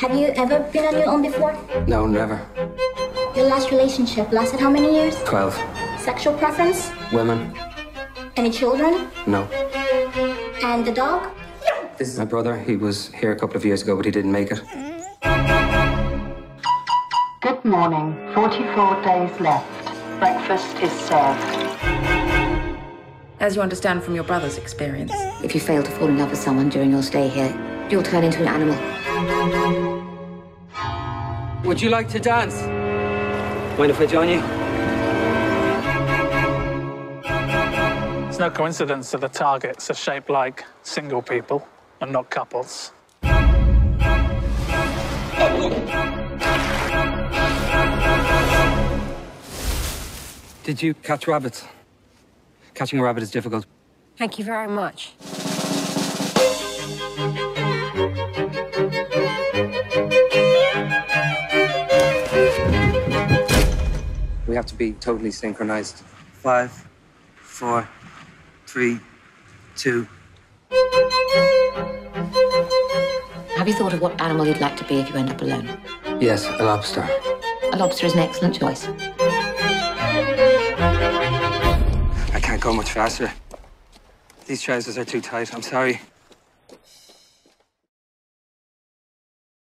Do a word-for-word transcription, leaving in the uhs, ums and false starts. Have you ever been on your own before? No, never. Your last relationship lasted how many years? Twelve. Sexual preference? Women. Any children? No. And the dog? This is my brother. He was here a couple of years ago, but he didn't make it. Good morning. forty-four days left. Breakfast is served. As you understand from your brother's experience. If you fail to fall in love with someone during your stay here, you'll turn into an animal. Would you like to dance? Mind if I join you? It's no coincidence that the targets are shaped like single people and not couples. Did you catch rabbits? Catching a rabbit is difficult. Thank you very much. We have to be totally synchronized. Five, four, three, two. Have you thought of what animal you'd like to be if you end up alone? Yes, a lobster. A lobster is an excellent choice. Go much faster. These trousers are too tight, I'm sorry.